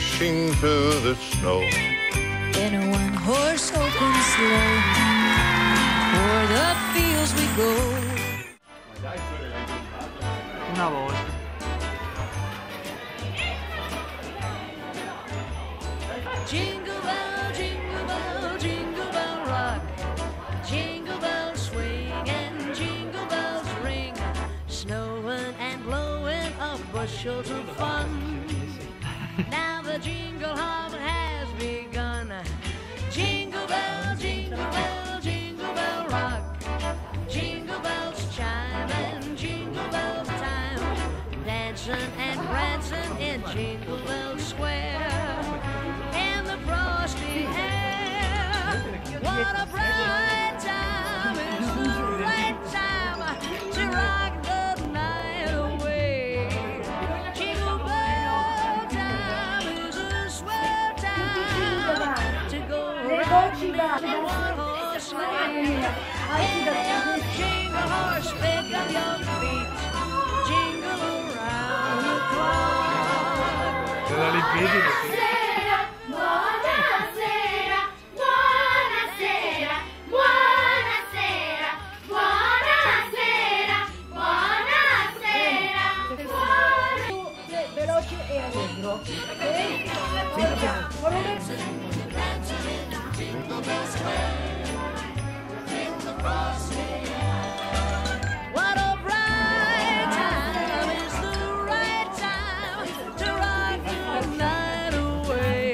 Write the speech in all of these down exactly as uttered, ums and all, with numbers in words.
dashing through the snow in a one-horse open sleigh. O'er the fields we go. Una volta. Jingle bell, jingle bell, jingle bell rock. Jingle bells swing and jingle bells ring. Snowing and blowing a bushel of fun. Now the jingle hop has begun. Jingle bell, jingle bell, jingle bell rock. Jingle bells chime and jingle bell time. Dancing and prancing in Jingle Bell Square. In the frosty air. What a bright time. It's the right time to rock the night away. Jingle bell time is a swell time to go round in a one-horse sleigh. In a jingle horse, pick up your feet. Jingle around the clock. Buonasera, buonasera, buonasera, buonasera, buonasera, buonasera, buonasera. Veloce e allegro. What a bright time, it's the right time to rock the night away.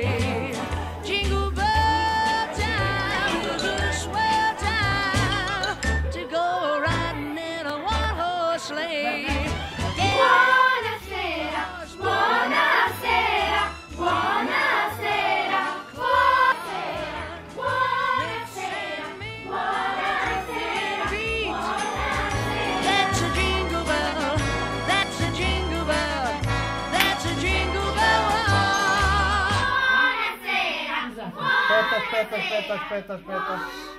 Jingle bell time is a swell time to go riding in a one-horse sleigh. Yeah. Buonasera, buonasera, buonasera, buonasera, buonasera, buonasera, buonasera. That's a jingle bell, that's a jingle bell, that's a jingle bell rock. Buonasera, buonasera. Aspetta, aspetta, aspetta, aspetta, aspetta.